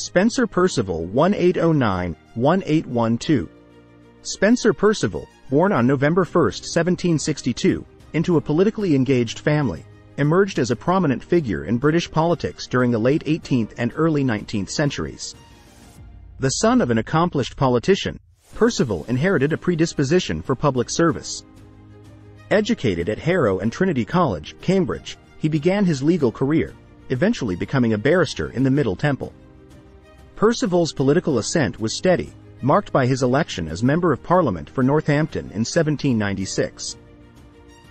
Spencer Perceval 1809-1812. Spencer Perceval, born on November 1, 1762, into a politically engaged family, emerged as a prominent figure in British politics during the late 18th and early 19th centuries. The son of an accomplished politician, Perceval inherited a predisposition for public service. Educated at Harrow and Trinity College, Cambridge, he began his legal career, eventually becoming a barrister in the Middle Temple. Perceval's political ascent was steady, marked by his election as Member of Parliament for Northampton in 1796.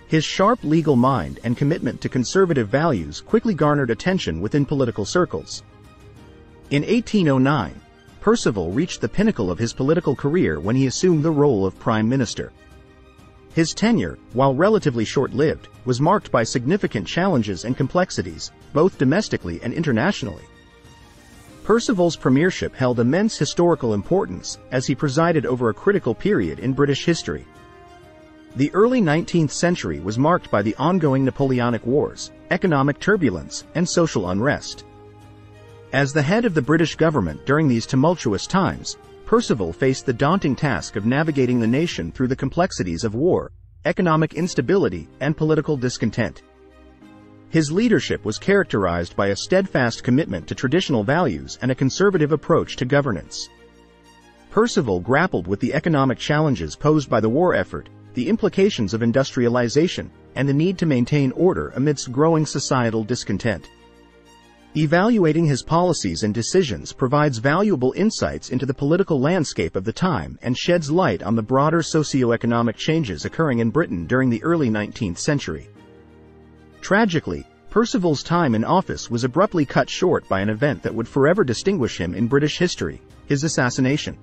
His sharp legal mind and commitment to conservative values quickly garnered attention within political circles. In 1809, Perceval reached the pinnacle of his political career when he assumed the role of Prime Minister. His tenure, while relatively short-lived, was marked by significant challenges and complexities, both domestically and internationally. Perceval's premiership held immense historical importance as he presided over a critical period in British history. The early 19th century was marked by the ongoing Napoleonic Wars, economic turbulence, and social unrest. As the head of the British government during these tumultuous times, Perceval faced the daunting task of navigating the nation through the complexities of war, economic instability, and political discontent. His leadership was characterized by a steadfast commitment to traditional values and a conservative approach to governance. Perceval grappled with the economic challenges posed by the war effort, the implications of industrialization, and the need to maintain order amidst growing societal discontent. Evaluating his policies and decisions provides valuable insights into the political landscape of the time and sheds light on the broader socio-economic changes occurring in Britain during the early 19th century. Tragically, Perceval's time in office was abruptly cut short by an event that would forever distinguish him in British history, his assassination.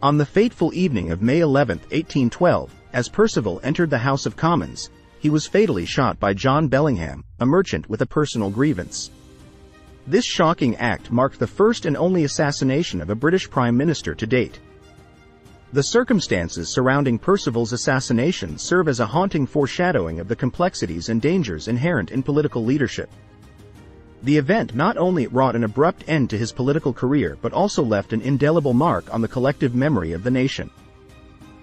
On the fateful evening of May 11, 1812, as Perceval entered the House of Commons, he was fatally shot by John Bellingham, a merchant with a personal grievance. This shocking act marked the first and only assassination of a British Prime Minister to date. The circumstances surrounding Perceval's assassination serve as a haunting foreshadowing of the complexities and dangers inherent in political leadership. The event not only wrought an abrupt end to his political career but also left an indelible mark on the collective memory of the nation.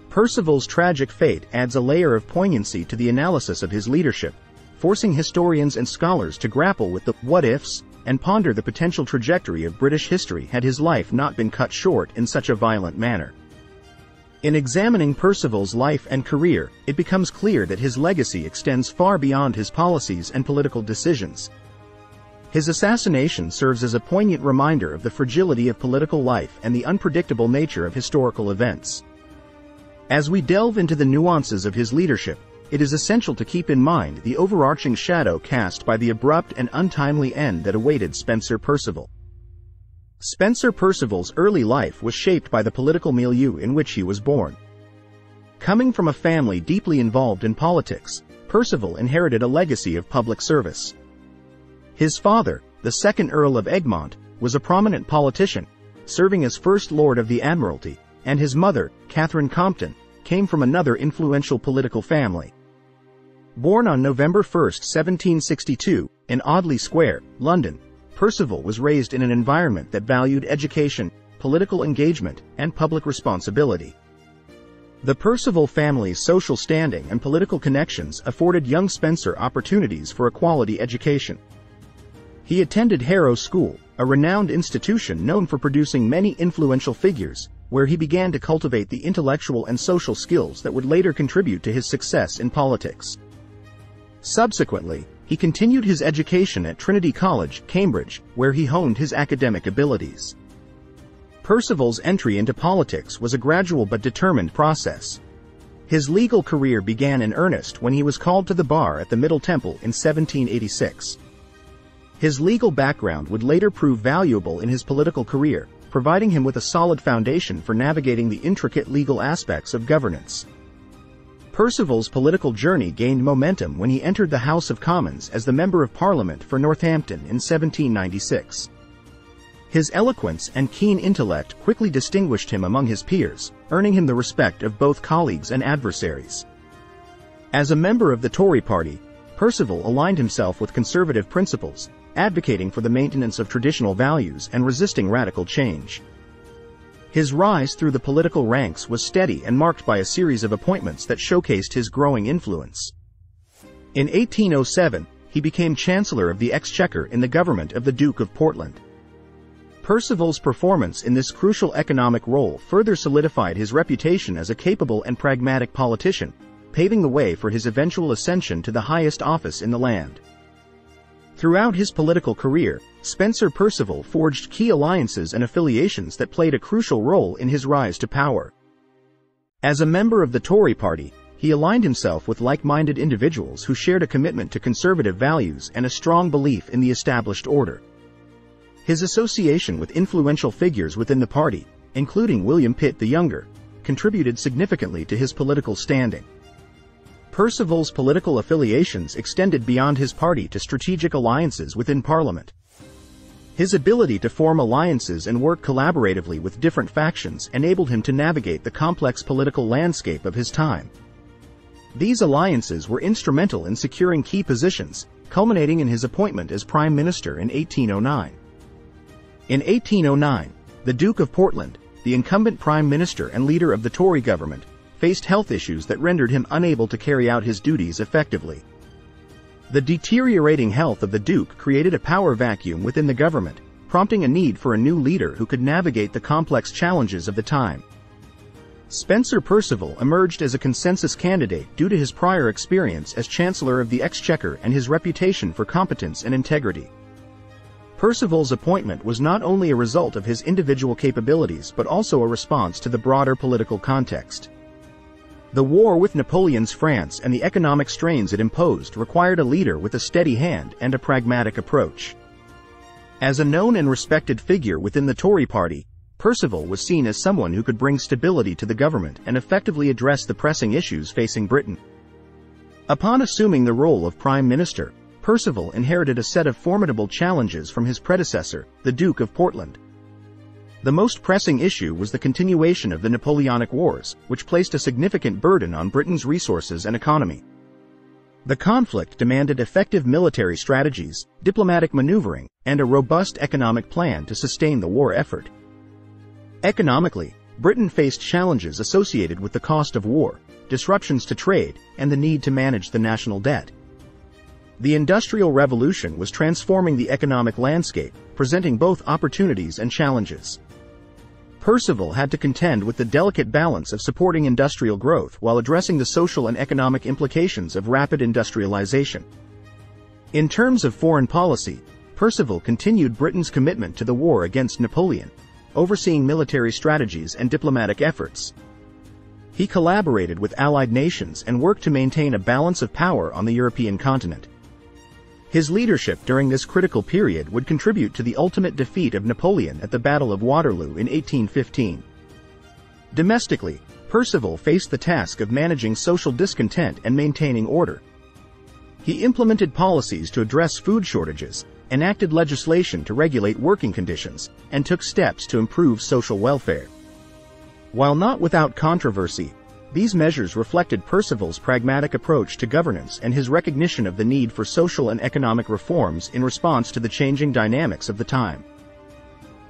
Perceval's tragic fate adds a layer of poignancy to the analysis of his leadership, forcing historians and scholars to grapple with the what-ifs and ponder the potential trajectory of British history had his life not been cut short in such a violent manner. In examining Perceval's life and career, it becomes clear that his legacy extends far beyond his policies and political decisions. His assassination serves as a poignant reminder of the fragility of political life and the unpredictable nature of historical events. As we delve into the nuances of his leadership, it is essential to keep in mind the overarching shadow cast by the abrupt and untimely end that awaited Spencer Perceval. Spencer Perceval's early life was shaped by the political milieu in which he was born. Coming from a family deeply involved in politics, Perceval inherited a legacy of public service. His father, the 2nd Earl of Egmont, was a prominent politician, serving as First Lord of the Admiralty, and his mother, Catherine Compton, came from another influential political family. Born on November 1, 1762, in Audley Square, London, Perceval was raised in an environment that valued education, political engagement, and public responsibility. The Perceval family's social standing and political connections afforded young Spencer opportunities for a quality education. He attended Harrow School, a renowned institution known for producing many influential figures, where he began to cultivate the intellectual and social skills that would later contribute to his success in politics. Subsequently, he continued his education at Trinity College, Cambridge, where he honed his academic abilities. Perceval's entry into politics was a gradual but determined process. His legal career began in earnest when he was called to the bar at the Middle Temple in 1786. His legal background would later prove valuable in his political career, providing him with a solid foundation for navigating the intricate legal aspects of governance. Perceval's political journey gained momentum when he entered the House of Commons as the Member of Parliament for Northampton in 1796. His eloquence and keen intellect quickly distinguished him among his peers, earning him the respect of both colleagues and adversaries. As a member of the Tory party, Perceval aligned himself with conservative principles, advocating for the maintenance of traditional values and resisting radical change. His rise through the political ranks was steady and marked by a series of appointments that showcased his growing influence. In 1807, he became Chancellor of the Exchequer in the government of the Duke of Portland. Perceval's performance in this crucial economic role further solidified his reputation as a capable and pragmatic politician, paving the way for his eventual ascension to the highest office in the land. Throughout his political career, Spencer Perceval forged key alliances and affiliations that played a crucial role in his rise to power. As a member of the Tory party, he aligned himself with like-minded individuals who shared a commitment to conservative values and a strong belief in the established order. His association with influential figures within the party, including William Pitt the Younger, contributed significantly to his political standing. Perceval's political affiliations extended beyond his party to strategic alliances within Parliament. His ability to form alliances and work collaboratively with different factions enabled him to navigate the complex political landscape of his time. These alliances were instrumental in securing key positions, culminating in his appointment as Prime Minister in 1809. In 1809, the Duke of Portland, the incumbent Prime Minister and leader of the Tory government, faced health issues that rendered him unable to carry out his duties effectively. The deteriorating health of the Duke created a power vacuum within the government, prompting a need for a new leader who could navigate the complex challenges of the time. Spencer Perceval emerged as a consensus candidate due to his prior experience as Chancellor of the Exchequer and his reputation for competence and integrity. Perceval's appointment was not only a result of his individual capabilities but also a response to the broader political context. The war with Napoleon's France and the economic strains it imposed required a leader with a steady hand and a pragmatic approach. As a known and respected figure within the Tory party, Perceval was seen as someone who could bring stability to the government and effectively address the pressing issues facing Britain. Upon assuming the role of Prime Minister, Perceval inherited a set of formidable challenges from his predecessor, the Duke of Portland. The most pressing issue was the continuation of the Napoleonic Wars, which placed a significant burden on Britain's resources and economy. The conflict demanded effective military strategies, diplomatic maneuvering, and a robust economic plan to sustain the war effort. Economically, Britain faced challenges associated with the cost of war, disruptions to trade, and the need to manage the national debt. The Industrial Revolution was transforming the economic landscape, presenting both opportunities and challenges. Perceval had to contend with the delicate balance of supporting industrial growth while addressing the social and economic implications of rapid industrialization. In terms of foreign policy, Perceval continued Britain's commitment to the war against Napoleon, overseeing military strategies and diplomatic efforts. He collaborated with allied nations and worked to maintain a balance of power on the European continent. His leadership during this critical period would contribute to the ultimate defeat of Napoleon at the Battle of Waterloo in 1815. Domestically, Perceval faced the task of managing social discontent and maintaining order. He implemented policies to address food shortages, enacted legislation to regulate working conditions, and took steps to improve social welfare. While not without controversy, these measures reflected Perceval's pragmatic approach to governance and his recognition of the need for social and economic reforms in response to the changing dynamics of the time.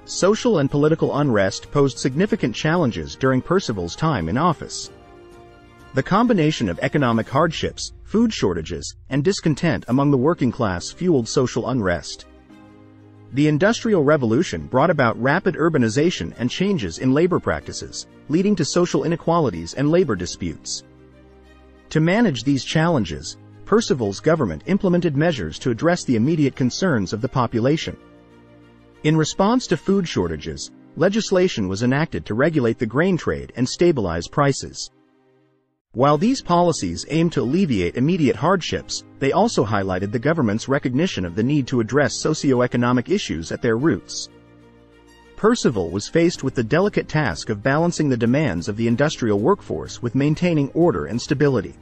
Social and political unrest posed significant challenges during Perceval's time in office. The combination of economic hardships, food shortages, and discontent among the working class fueled social unrest. The Industrial Revolution brought about rapid urbanization and changes in labor practices, leading to social inequalities and labor disputes. To manage these challenges, Perceval's government implemented measures to address the immediate concerns of the population. In response to food shortages, legislation was enacted to regulate the grain trade and stabilize prices. While these policies aimed to alleviate immediate hardships, they also highlighted the government's recognition of the need to address socio-economic issues at their roots. Perceval was faced with the delicate task of balancing the demands of the industrial workforce with maintaining order and stability.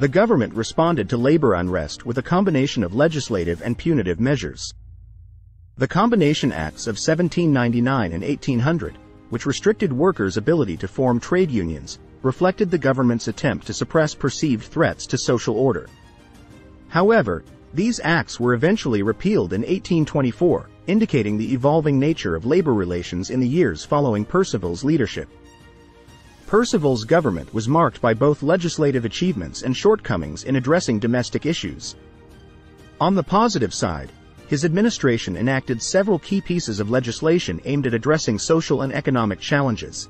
The government responded to labor unrest with a combination of legislative and punitive measures. The Combination Acts of 1799 and 1800, which restricted workers' ability to form trade unions, reflected the government's attempt to suppress perceived threats to social order. However, these acts were eventually repealed in 1824, indicating the evolving nature of labor relations in the years following Perceval's leadership. Perceval's government was marked by both legislative achievements and shortcomings in addressing domestic issues. On the positive side, his administration enacted several key pieces of legislation aimed at addressing social and economic challenges.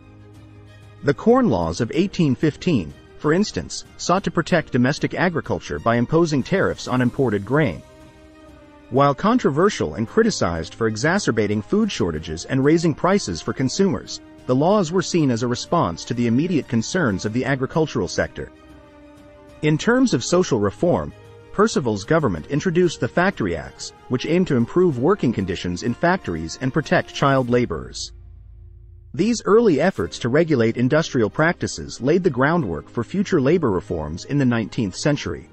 The Corn Laws of 1815, for instance, sought to protect domestic agriculture by imposing tariffs on imported grain. While controversial and criticized for exacerbating food shortages and raising prices for consumers, the laws were seen as a response to the immediate concerns of the agricultural sector. In terms of social reform, Perceval's government introduced the Factory Acts, which aimed to improve working conditions in factories and protect child laborers. These early efforts to regulate industrial practices laid the groundwork for future labor reforms in the 19th century.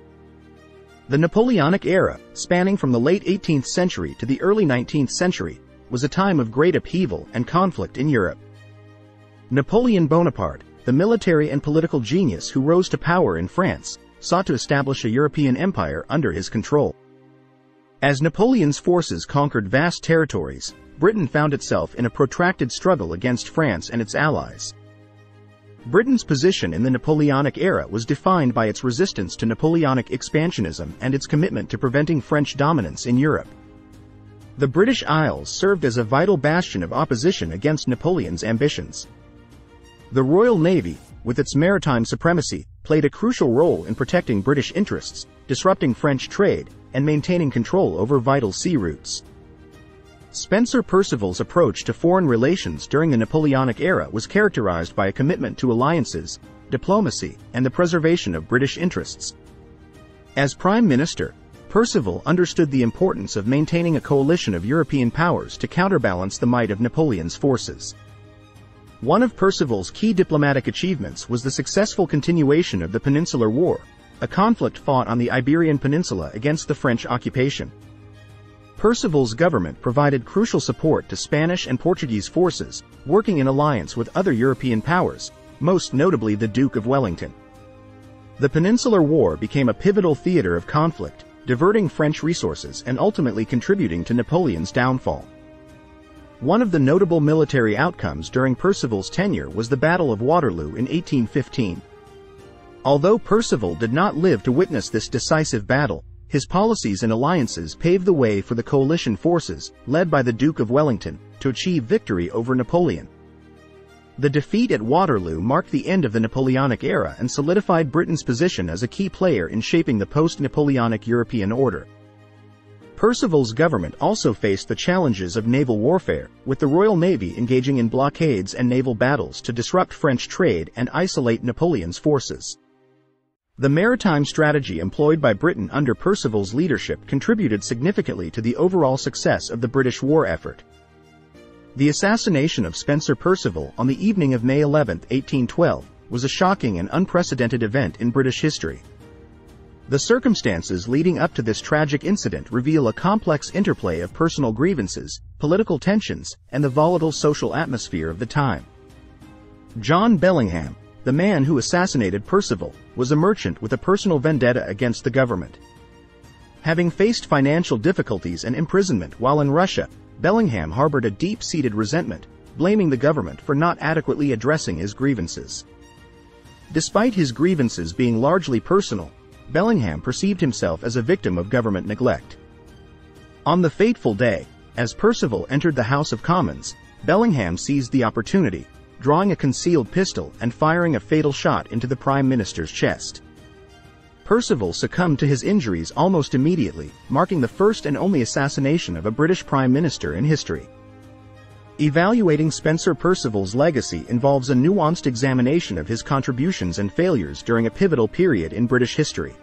The Napoleonic era, spanning from the late 18th century to the early 19th century, was a time of great upheaval and conflict in Europe. Napoleon Bonaparte, the military and political genius who rose to power in France, sought to establish a European empire under his control. As Napoleon's forces conquered vast territories, Britain found itself in a protracted struggle against France and its allies. Britain's position in the Napoleonic era was defined by its resistance to Napoleonic expansionism and its commitment to preventing French dominance in Europe. The British Isles served as a vital bastion of opposition against Napoleon's ambitions. The Royal Navy, with its maritime supremacy, played a crucial role in protecting British interests, disrupting French trade, and maintaining control over vital sea routes. Spencer Perceval's approach to foreign relations during the Napoleonic era was characterized by a commitment to alliances, diplomacy, and the preservation of British interests. As Prime Minister, Perceval understood the importance of maintaining a coalition of European powers to counterbalance the might of Napoleon's forces. One of Perceval's key diplomatic achievements was the successful continuation of the Peninsular War, a conflict fought on the Iberian Peninsula against the French occupation. Perceval's government provided crucial support to Spanish and Portuguese forces, working in alliance with other European powers, most notably the Duke of Wellington. The Peninsular War became a pivotal theater of conflict, diverting French resources and ultimately contributing to Napoleon's downfall. One of the notable military outcomes during Perceval's tenure was the Battle of Waterloo in 1815. Although Perceval did not live to witness this decisive battle, his policies and alliances paved the way for the coalition forces, led by the Duke of Wellington, to achieve victory over Napoleon. The defeat at Waterloo marked the end of the Napoleonic era and solidified Britain's position as a key player in shaping the post-Napoleonic European order. Perceval's government also faced the challenges of naval warfare, with the Royal Navy engaging in blockades and naval battles to disrupt French trade and isolate Napoleon's forces. The maritime strategy employed by Britain under Perceval's leadership contributed significantly to the overall success of the British war effort. The assassination of Spencer Perceval on the evening of May 11, 1812, was a shocking and unprecedented event in British history. The circumstances leading up to this tragic incident reveal a complex interplay of personal grievances, political tensions, and the volatile social atmosphere of the time. John Bellingham, the man who assassinated Perceval, was a merchant with a personal vendetta against the government. Having faced financial difficulties and imprisonment while in Russia, Bellingham harbored a deep-seated resentment, blaming the government for not adequately addressing his grievances. Despite his grievances being largely personal, Bellingham perceived himself as a victim of government neglect. On the fateful day, as Perceval entered the House of Commons, Bellingham seized the opportunity, drawing a concealed pistol and firing a fatal shot into the Prime Minister's chest. Perceval succumbed to his injuries almost immediately, marking the first and only assassination of a British Prime Minister in history. Evaluating Spencer Perceval's legacy involves a nuanced examination of his contributions and failures during a pivotal period in British history.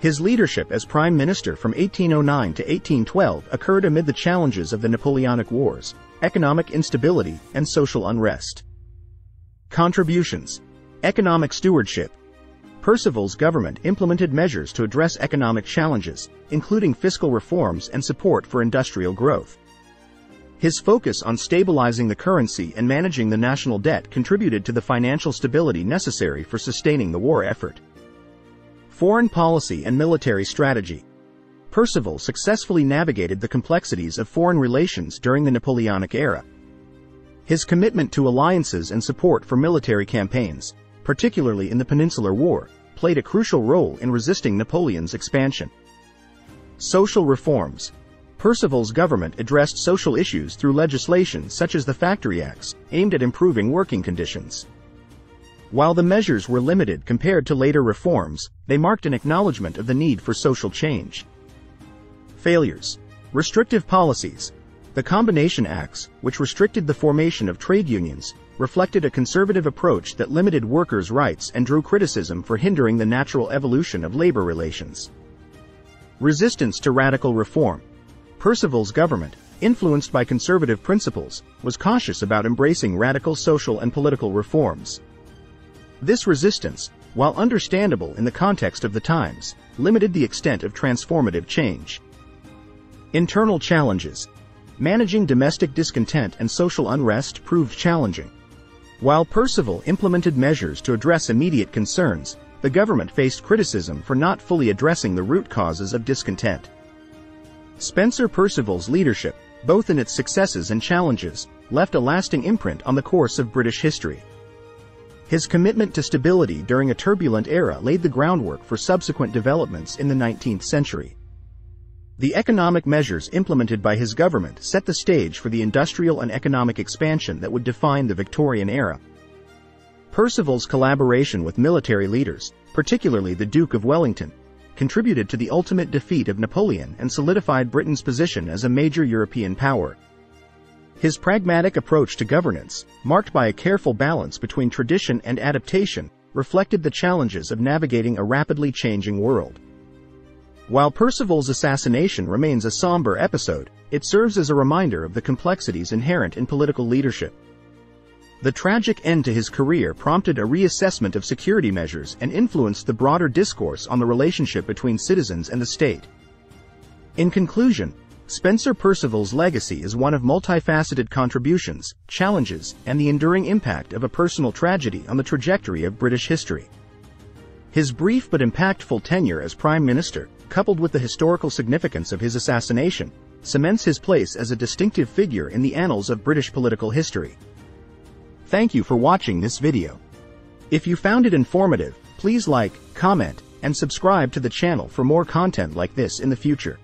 His leadership as Prime Minister from 1809 to 1812 occurred amid the challenges of the Napoleonic Wars, economic instability, and social unrest. Contributions. Economic stewardship. Perceval's government implemented measures to address economic challenges, including fiscal reforms and support for industrial growth. His focus on stabilizing the currency and managing the national debt contributed to the financial stability necessary for sustaining the war effort. foreign policy and military strategy. Perceval successfully navigated the complexities of foreign relations during the Napoleonic era. His commitment to alliances and support for military campaigns, particularly in the Peninsular War, played a crucial role in resisting Napoleon's expansion. Social reforms. Perceval's government addressed social issues through legislation such as the Factory Acts, aimed at improving working conditions. While the measures were limited compared to later reforms, they marked an acknowledgement of the need for social change. Failures. Restrictive policies. The Combination Acts, which restricted the formation of trade unions, reflected a conservative approach that limited workers' rights and drew criticism for hindering the natural evolution of labor relations. Resistance to radical reform. Perceval's government, influenced by conservative principles, was cautious about embracing radical social and political reforms. This resistance, while understandable in the context of the times, limited the extent of transformative change. Internal challenges. Managing domestic discontent and social unrest proved challenging. While Perceval implemented measures to address immediate concerns, the government faced criticism for not fully addressing the root causes of discontent. Spencer Perceval's leadership, both in its successes and challenges, left a lasting imprint on the course of British history. His commitment to stability during a turbulent era laid the groundwork for subsequent developments in the 19th century. The economic measures implemented by his government set the stage for the industrial and economic expansion that would define the Victorian era. Perceval's collaboration with military leaders, particularly the Duke of Wellington, contributed to the ultimate defeat of Napoleon and solidified Britain's position as a major European power. His pragmatic approach to governance, marked by a careful balance between tradition and adaptation, reflected the challenges of navigating a rapidly changing world. While Perceval's assassination remains a somber episode, it serves as a reminder of the complexities inherent in political leadership. The tragic end to his career prompted a reassessment of security measures and influenced the broader discourse on the relationship between citizens and the state. In conclusion, Spencer Perceval's legacy is one of multifaceted contributions, challenges, and the enduring impact of a personal tragedy on the trajectory of British history. His brief but impactful tenure as Prime Minister, coupled with the historical significance of his assassination, cements his place as a distinctive figure in the annals of British political history. Thank you for watching this video. If you found it informative, please like, comment, and subscribe to the channel for more content like this in the future.